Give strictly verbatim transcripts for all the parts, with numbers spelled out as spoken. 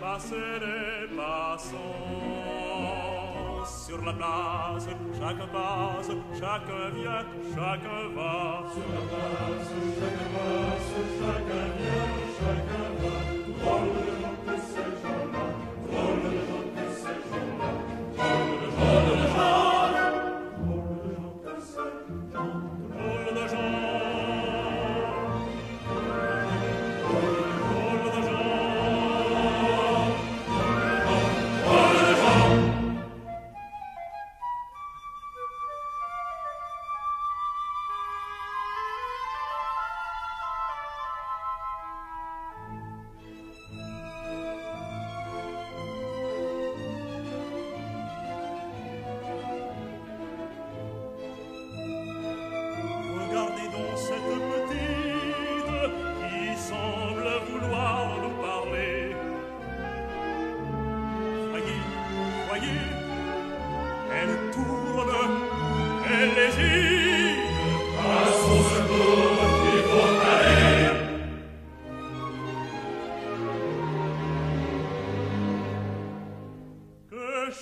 passer les passants. Sur la place, chaque passe, chaque vient, chaque va. Sur la place, chaque passe, chaque vient, chaque va. Drôle de gens que ces gens-là, drôle de gens que ces gens-là, drôle de gens de gens, drôle de gens que ces gens, drôle de gens.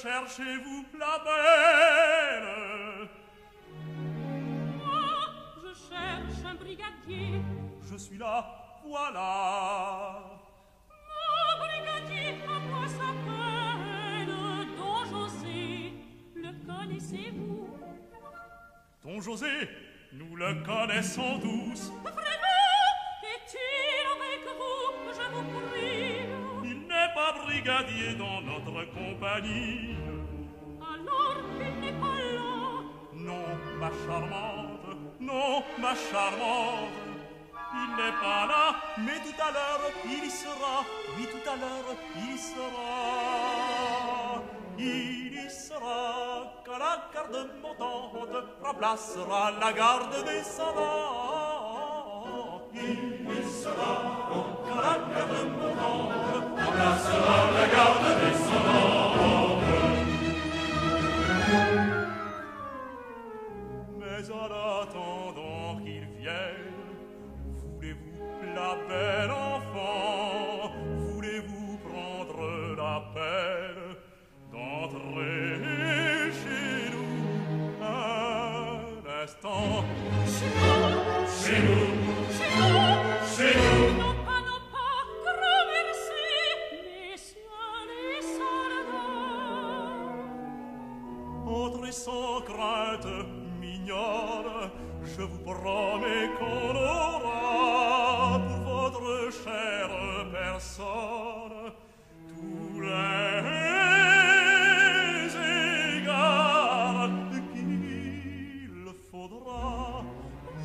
Cherchez-vous la belle? Moi, je cherche un brigadier. Je suis là, voilà. Mon brigadier, à moi s'appelle Don José. Le connaissez-vous? Don José, nous le connaissons tous. Vraiment? Est-il avec vous? Je vous prie. Il n'est pas brigadier dans notre compagnie. Alors il n'est pas là. Non, ma charmante, non, ma charmante. Il n'est pas là, mais tout à l'heure il y sera. Oui, tout à l'heure il y sera. Il y sera quand la garde montante remplacera la garde descendante. Il y sera quand la garde montante remplacera la garde descendante. Mais en attendant qu'il vienne, voulez-vous la belle enfant? Voulez-vous prendre la peine d'entrer chez nous un instant? Chez nous, chez nous, chez nous, chez nous. Sans crainte mignonne, je vous promets qu'on aura pour votre chère personne tous les égards qu'il faudra.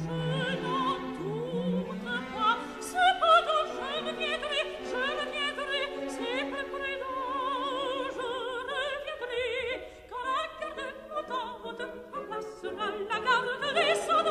Je n'en doute pas, cependant je ne viendrai, je ne viendrai, c'est plus prudent, je reviendrai quand la garde remplacera la garde descendante.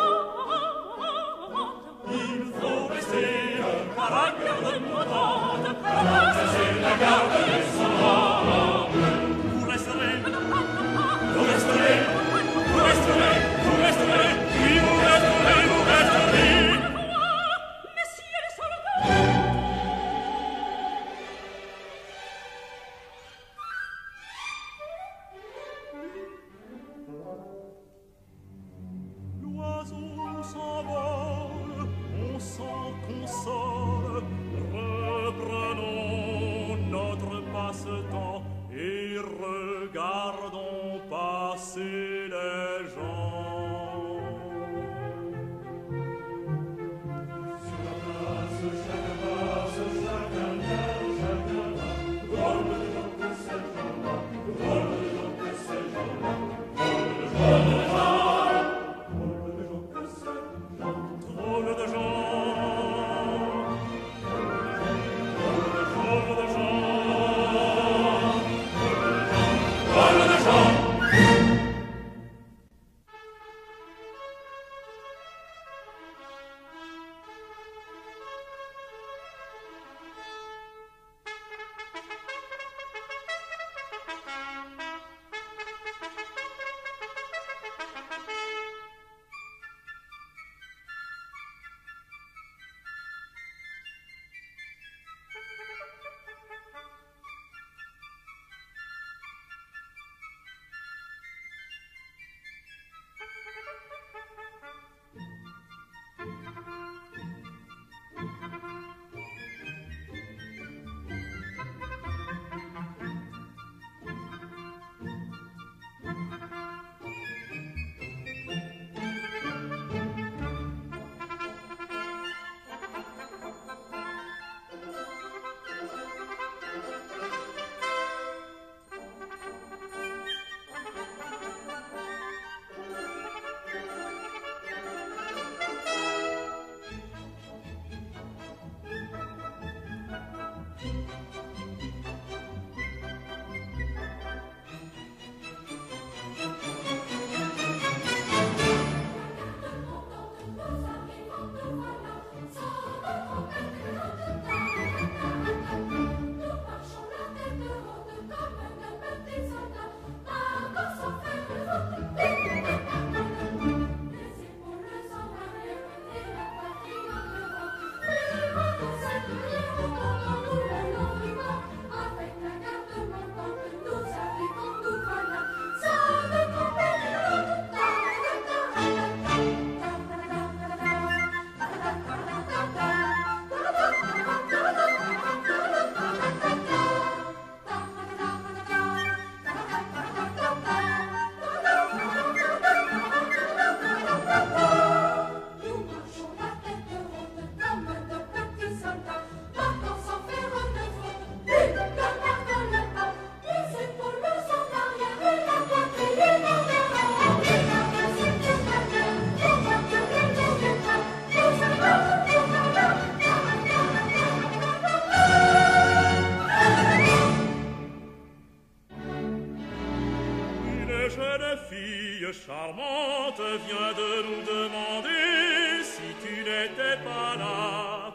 fille charmante vient de nous demander si tu n'étais pas là.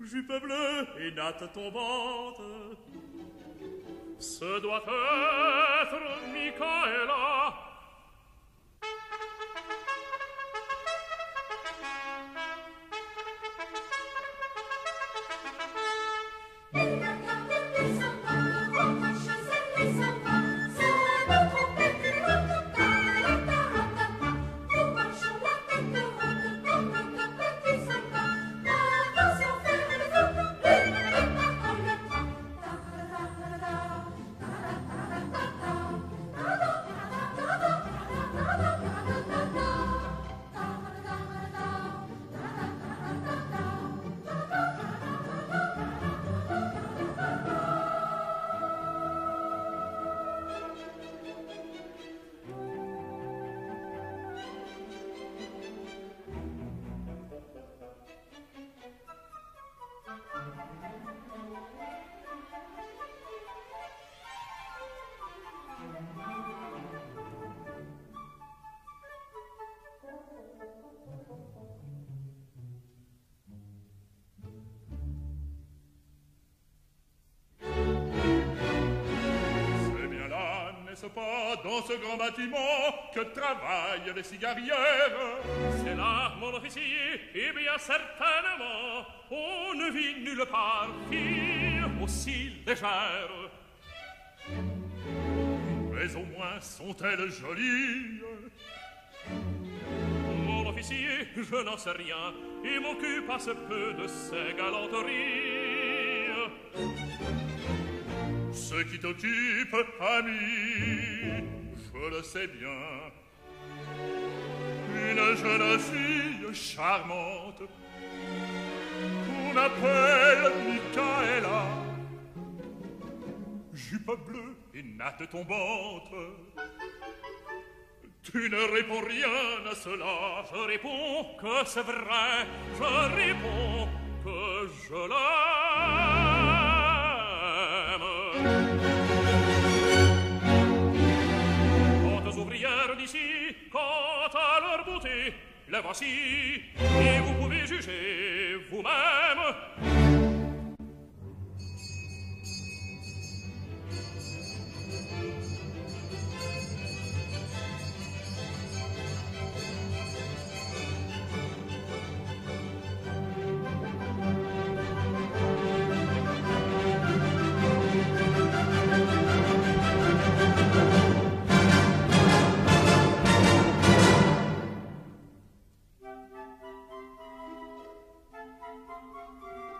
Jupe bleue et natte tombante, ce doit être Micaëla. Pas dans ce grand bâtiment que travaillent les cigarières. C'est là, mon officier, et bien certainement, on ne vit nulle part fille aussi légère. Mais au moins sont-elles jolies? Mon officier, je n'en sais rien, et m'occupe à ce peu de ces galanteries. Ce qui t'occupe, ami, je le sais bien. Une jeune fille charmante qu'on appelle Micaëla. Jupe bleue et natte tombante, tu ne réponds rien à cela. Je réponds que c'est vrai, je réponds que je l'aime. Quantes ouvrières d'ici, quant à leur beauté, les voici, et vous pouvez juger vous-même. Thank you.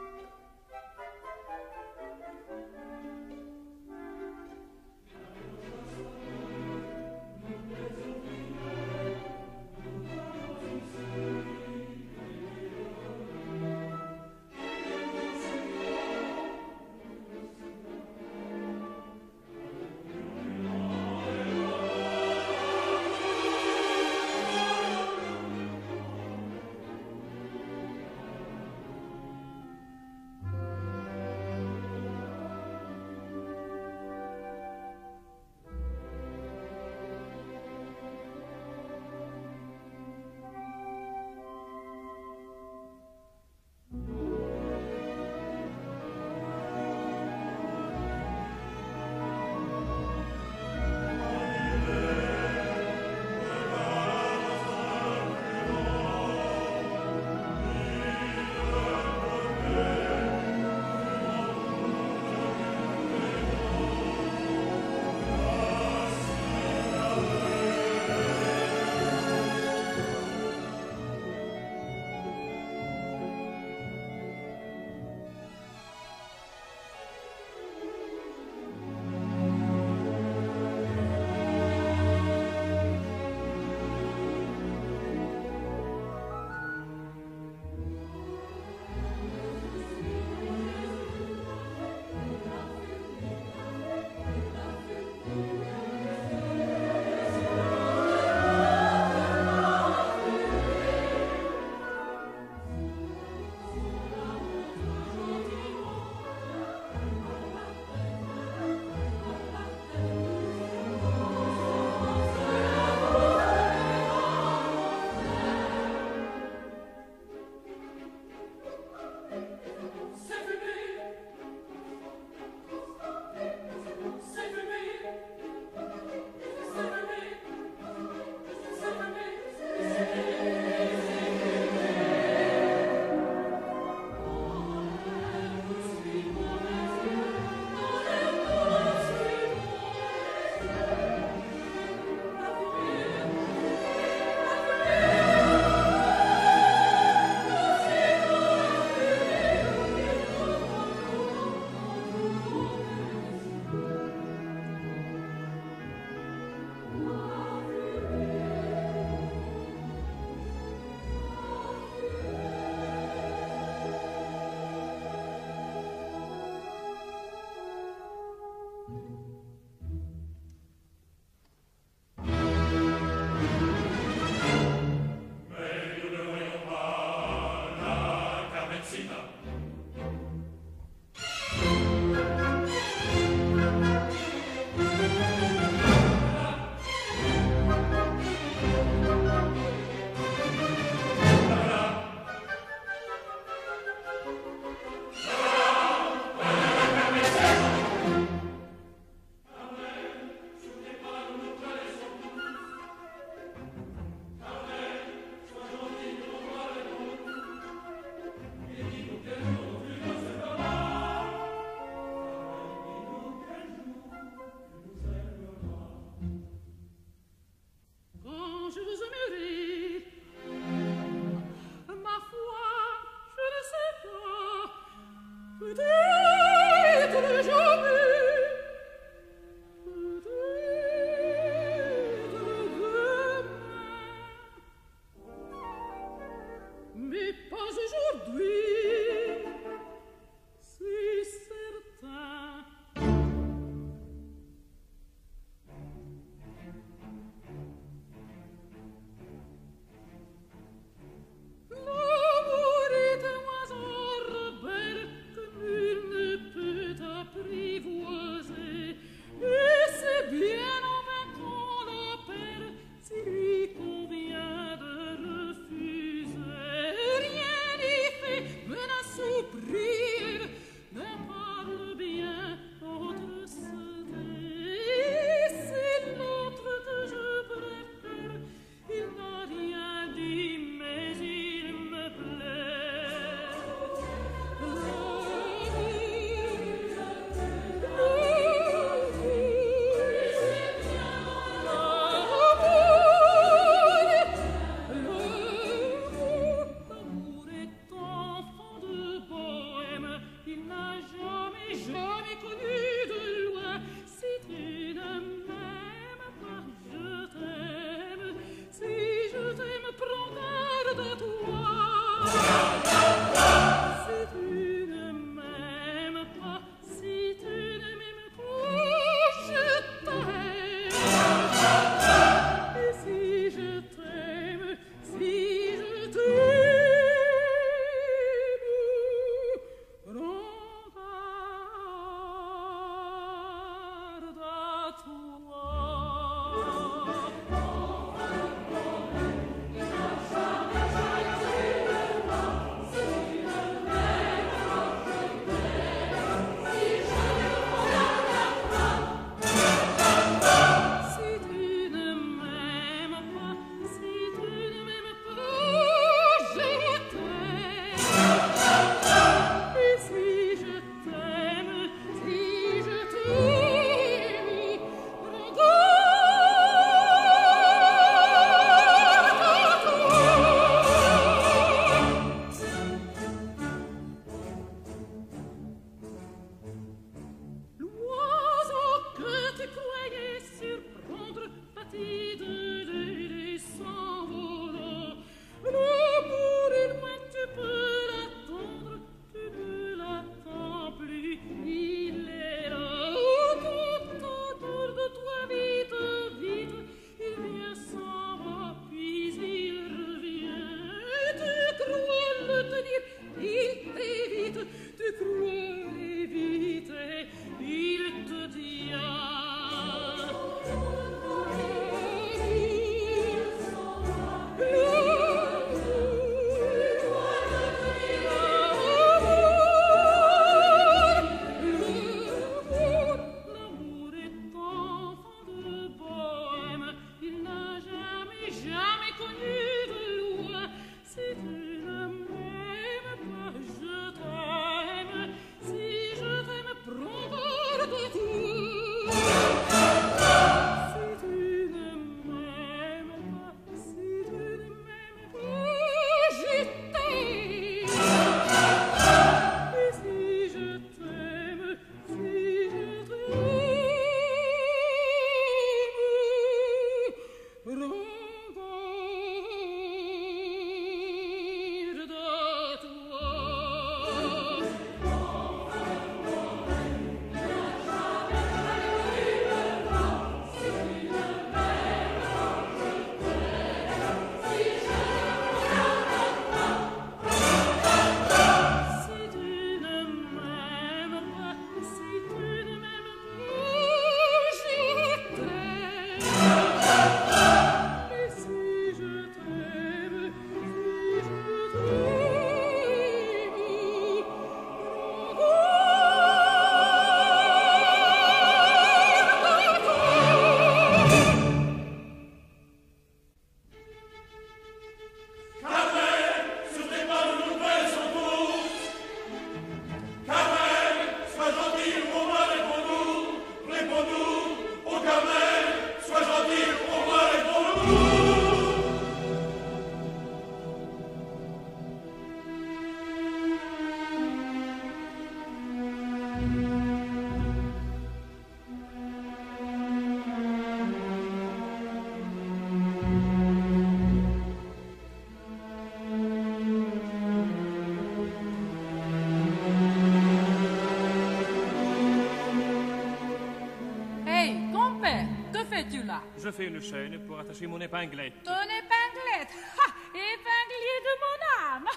là? Je fais une chaîne pour attacher mon épinglette. Ton épinglette? Ha! Épinglier de mon âme!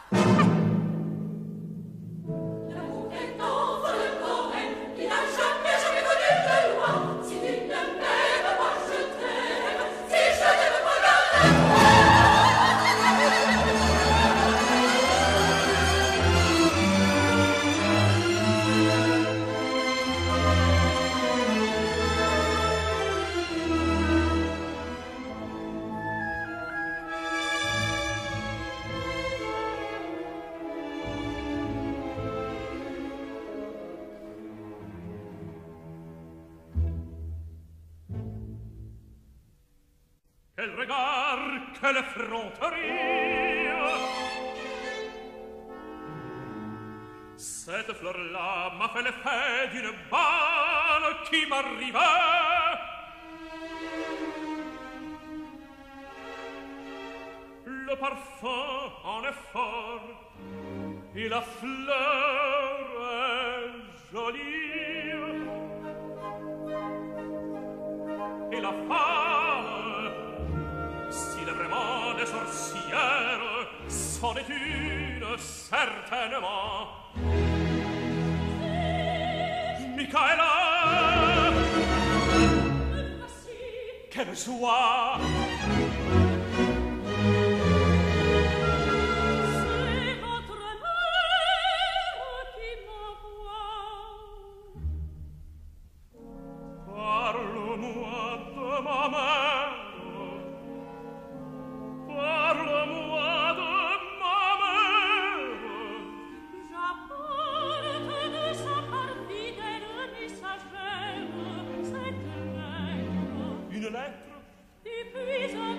L'amour est entre le poème qui n'a jamais, jamais connu de loi. Si tu ne m'aimes, moi je t'aime. Si je t'aime, moi je Quel regard, quelle effronterie! Cette fleur-là m'a fait l'effet d'une balle qui m'arrivait. Le parfum en est fort et la fleur est jolie. Et la femme, vraiment des sorcières, c'en est une certainement. Micaëla, quelle joie! C'est votre mère qui m'envoie. Parle-moi de ma mère. Une lettre. Et puis un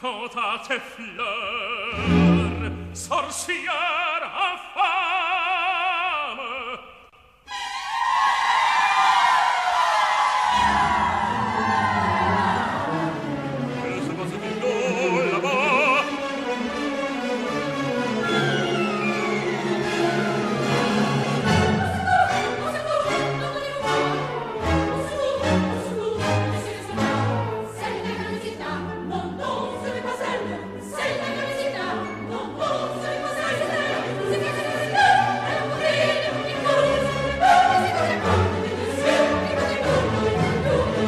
Quant à tes fleurs, sorcière infâme, que se passe-t-il donc là-bas? Au secours! Au secours! Au secours! Au secours! Monsieur le sauveur, celle de Camisita, non, non, ce n'est pas celle, celle de Camisita, non, non, ce n'est pas celle, c'est elle, c'est elle, c'est elle, elle a couru, elle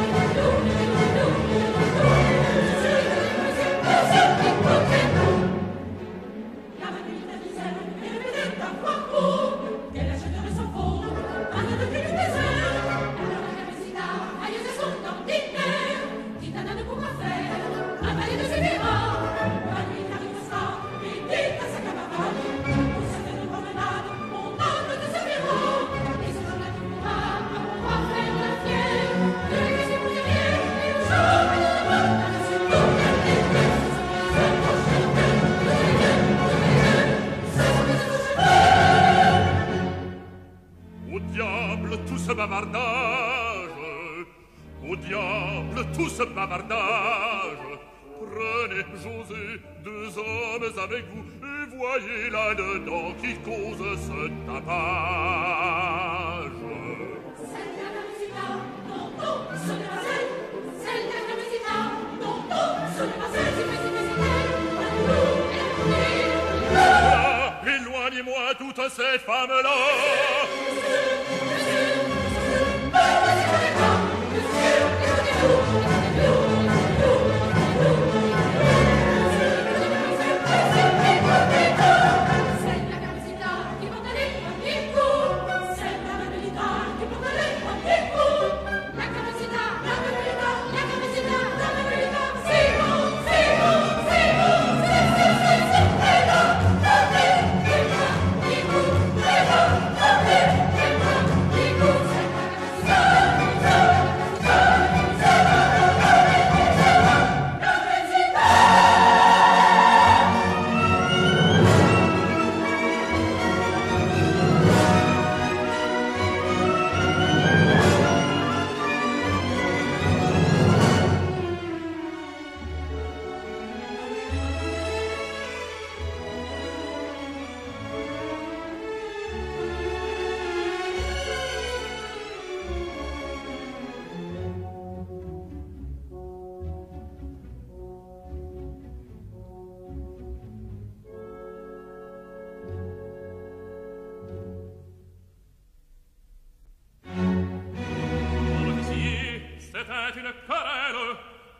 a pris des courses, elle a pris des courses. Bavardage, au diable tout ce bavardage. Prenez José, deux hommes avec vous, et voyez là-dedans qui cause ce tapage. Celle de Camisita, non, non, ce n'est pas elle. Celle de Camisita, non, non, ce n'est pas elle. Éloignez-moi toutes ces femmes-là.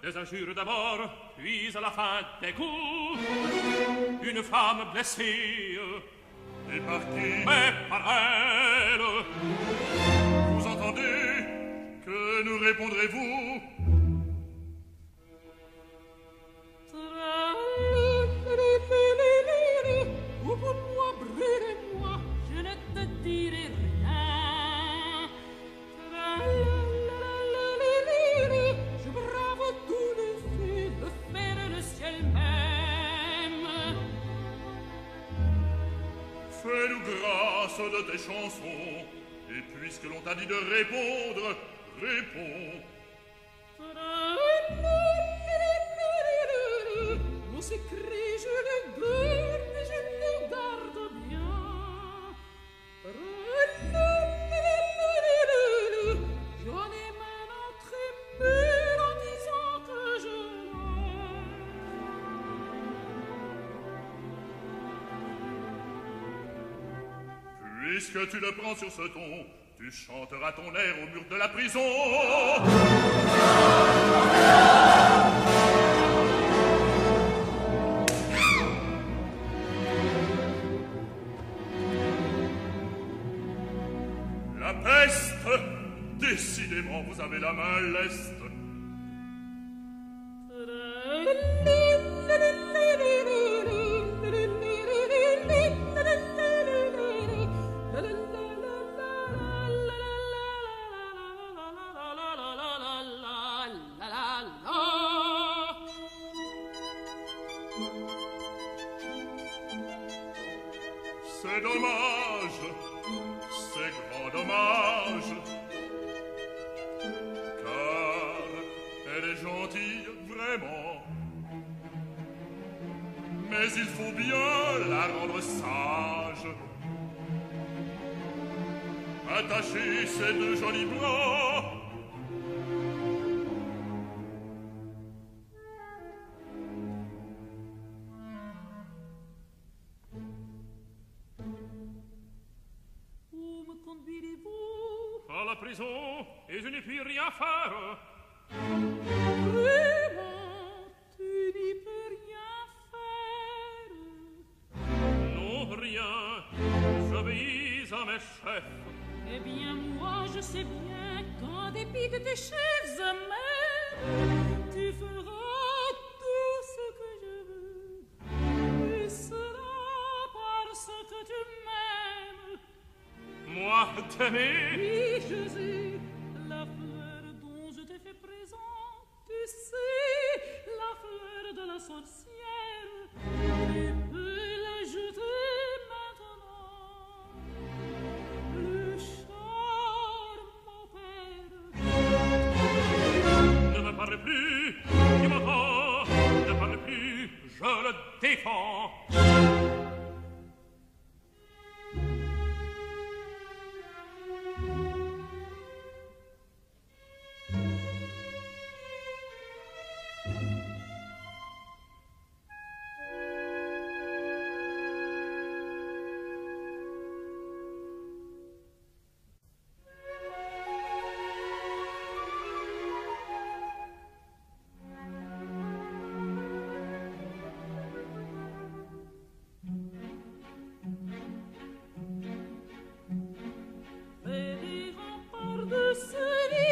Des injures d'abord, puis à la fin des coups, une femme blessée, et par qui, mais par elle. Vous entendez? Que nous répondrez-vous? Ou pour moi, brûlez-moi, je ne te dirai rien. Fais-nous grâce de tes chansons, et puisque l'on t'a dit de répondre, réponds. Mon secret, je le garde, je le garde bien. J'en ai maintenant très peu en disant que je Puisque tu le prends sur ce ton, tu chanteras ton air au mur de la prison. La peste! Décidément, vous avez la main leste. dommage, c'est grand dommage, car elle est gentille vraiment, mais il faut bien la rendre sage. Attachez ces deux jolis bras. Et je n'ai plus rien à faire. Vraiment, tu n'y peux rien faire. Non, rien, j'obéis à mes chefs. Eh bien, moi, je sais bien qu'en dépit de tes chefs amers, tu feras tout ce que je veux. Et cela parce que tu m'aimes. Moi, t'aimer? Oui, je sais. La fleur dont je t'ai fait présent, tu sais, la fleur de la sorcière, tu peux la jeter maintenant. Le charme, mon père. Ne me parle plus, tu m'entends, ne parle plus, je le défends. Thank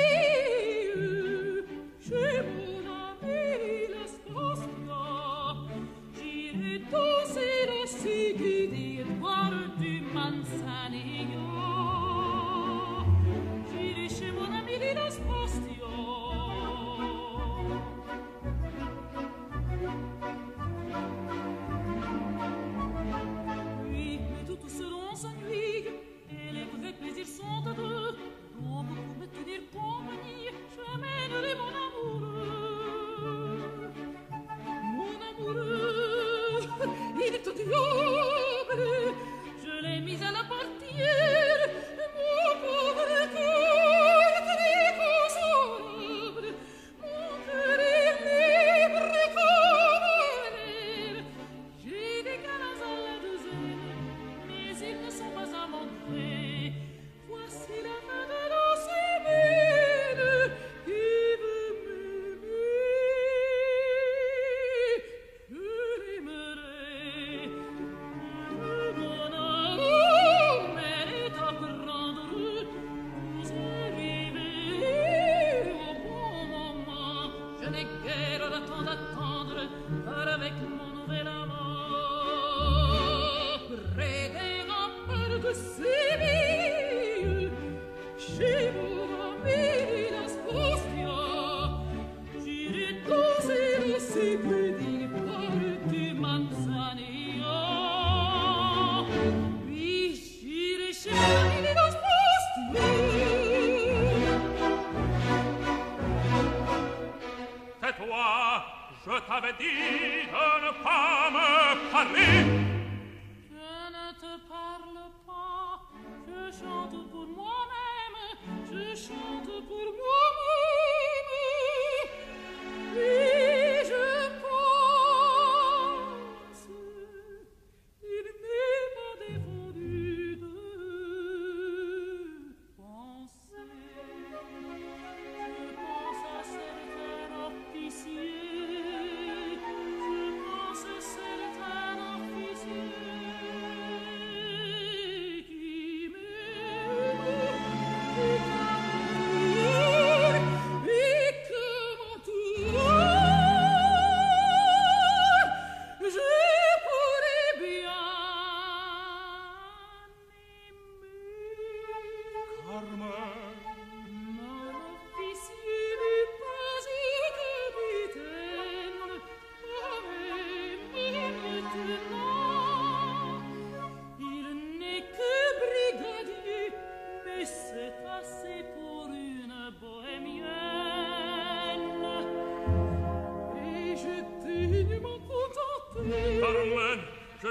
you.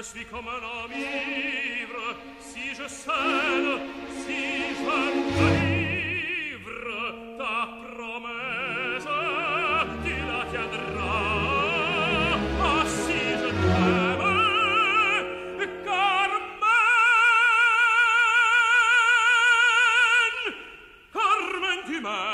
je suis comme un homme ivre, si je scène, si je délivre ta promesse, tu la tiendras. Ah, si je t'aime, Carmen, Carmen, tu m'aimes.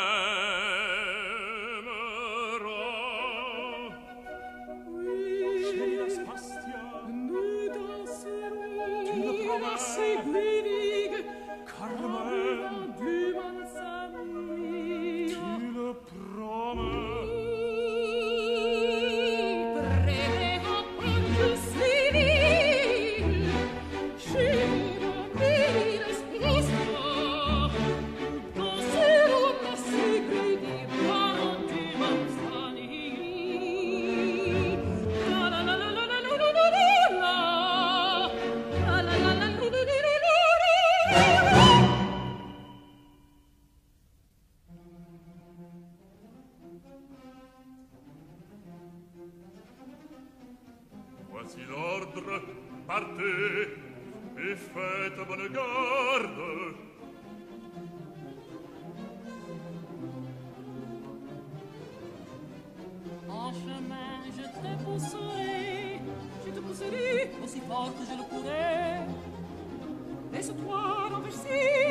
Aussi fort que je le pourrais, laisse-toi renverser.